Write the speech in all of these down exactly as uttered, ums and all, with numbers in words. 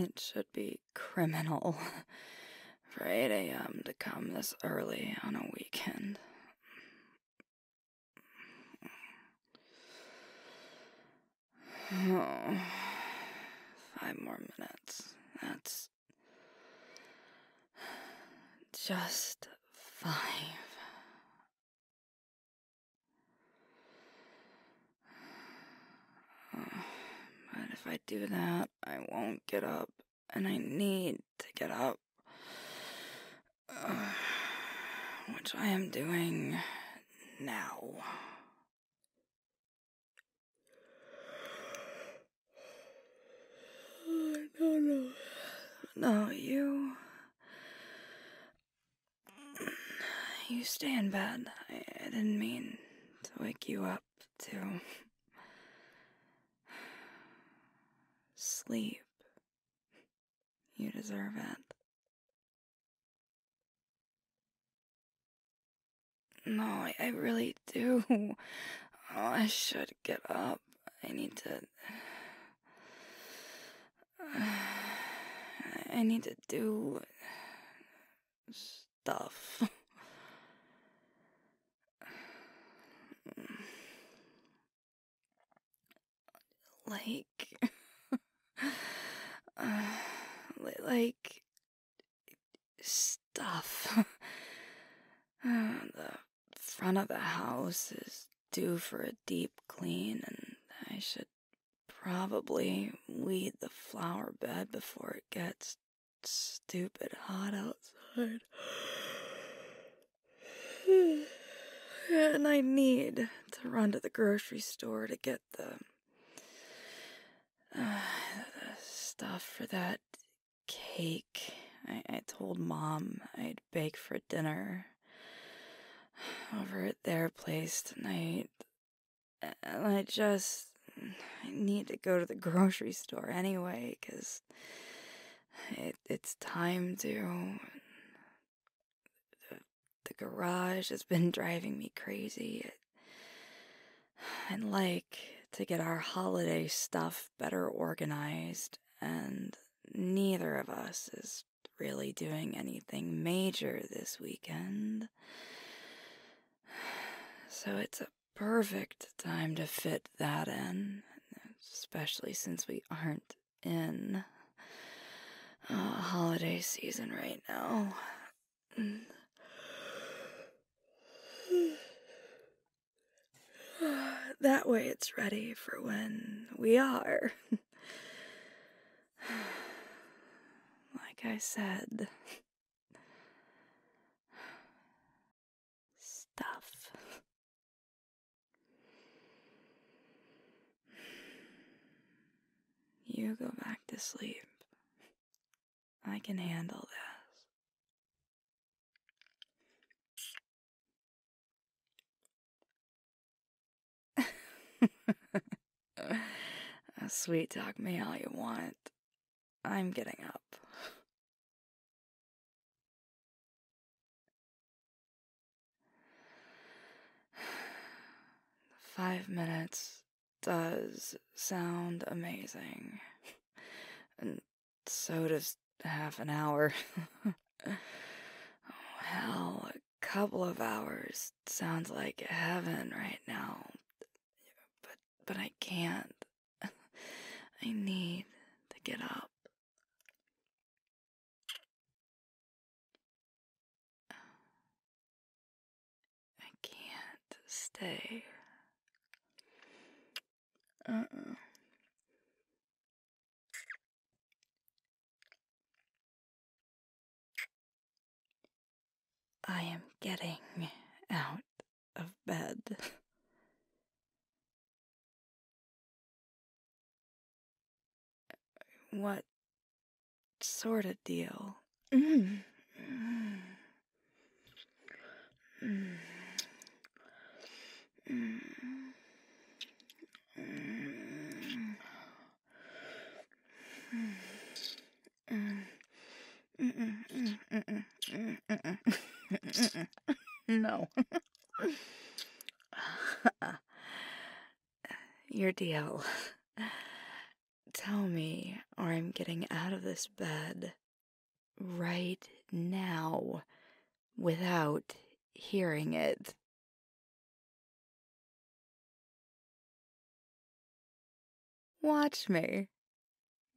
It should be criminal for eight a m to come this early on a weekend. Oh, five more minutes. That's just five. Oh, but if I do that, I won't get up, and I need to get up, uh, which I am doing now. No, no, no, you, you stay in bed. I, I didn't mean to wake you up, too. Sleep. You deserve it. No, I, I really do. Oh, I should get up. I need to... I need to do stuff. Like, uh, like stuff. Uh, the front of the house is due for a deep clean, and I should probably weed the flower bed before it gets stupid hot outside. And I need to run to the grocery store to get the, uh, the stuff for that cake. I, I told Mom I'd bake for dinner over at their place tonight. And I just... I need to go to the grocery store anyway, because it, it's time to... The, the garage has been driving me crazy. I'd like to get our holiday stuff better organized, and neither of us is really doing anything major this weekend. So it's a perfect time to fit that in, especially since we aren't in uh, holiday season right now. That way it's ready for when we are. Like I said, stuff. You go back to sleep. I can handle this. Sweet talk me all you want. I'm getting up. Five minutes. Does sound amazing. And so does half an hour. Oh, hell, a couple of hours sounds like heaven right now. But, but I can't. I need to get up. I can't stay. Uh-uh. I am getting out of bed. What sort of deal? Mm. Mm. Mm. Mm. No. Your deal. Tell me, or I'm getting out of this bed right now without hearing it. Watch me.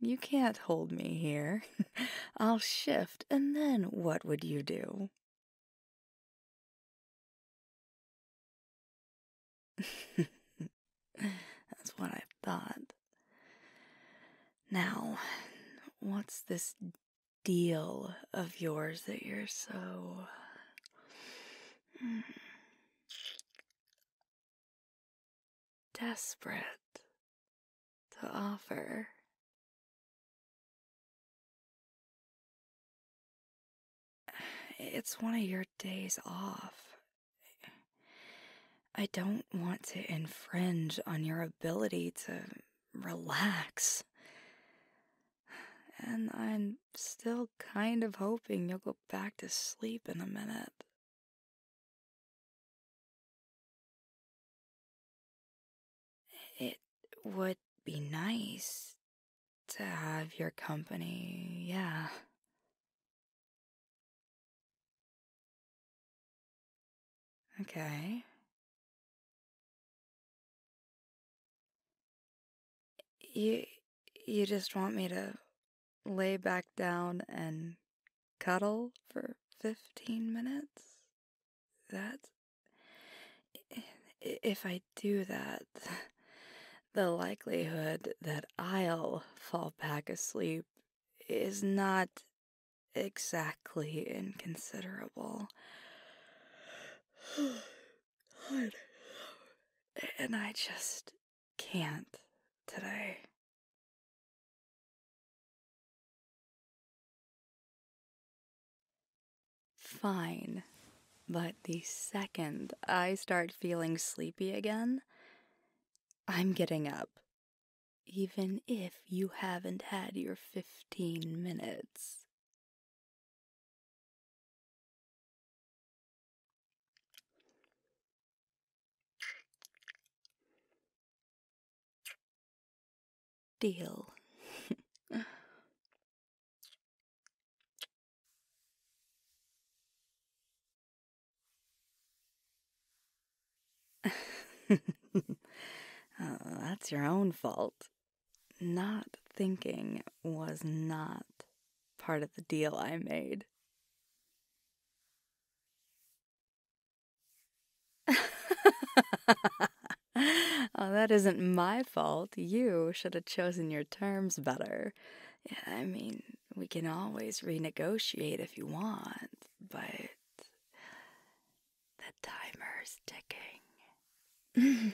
You can't hold me here. I'll shift, and then what would you do? That's what I thought. Now, what's this deal of yours that you're so... desperate to offer? It's one of your days off. I don't want to infringe on your ability to relax. And I'm still kind of hoping you'll go back to sleep in a minute. It would be nice to have your company, yeah. Okay. You, you just want me to lay back down and cuddle for fifteen minutes? That's... If I do that, the likelihood that I'll fall back asleep is not exactly inconsiderable. God. And I just can't today. Fine, but the second I start feeling sleepy again, I'm getting up, even if you haven't had your fifteen minutes. Deal. Oh, that's your own fault. Not thinking was not part of the deal I made. Oh, that isn't my fault. You should have chosen your terms better. Yeah, I mean, we can always renegotiate if you want, but the timer's ticking.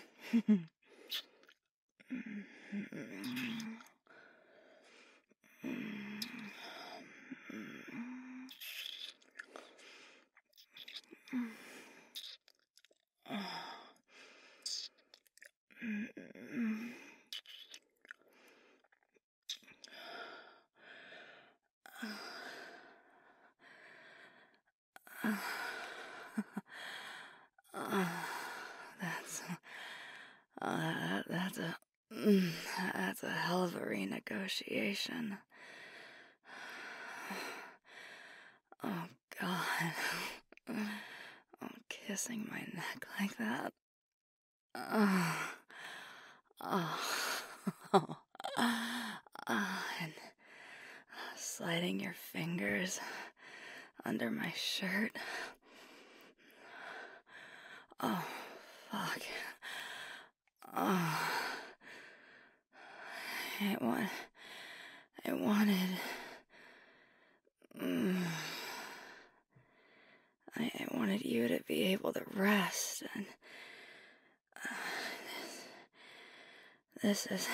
That's a hell of a renegotiation. Oh, God. I'm kissing my neck like that. Oh, oh, oh, oh. And sliding your fingers under my shirt. Oh, fuck. Oh. I want, I wanted, mm, I, I wanted you to be able to rest, and uh, this, this is,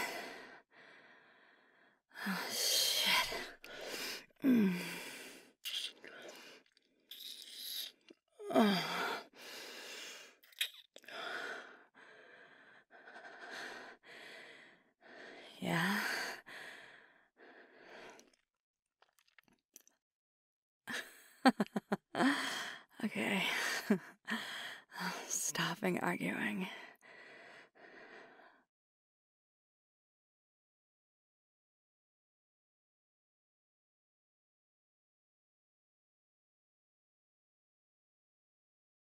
oh shit, mm. Oh. Yeah. Okay. been arguing.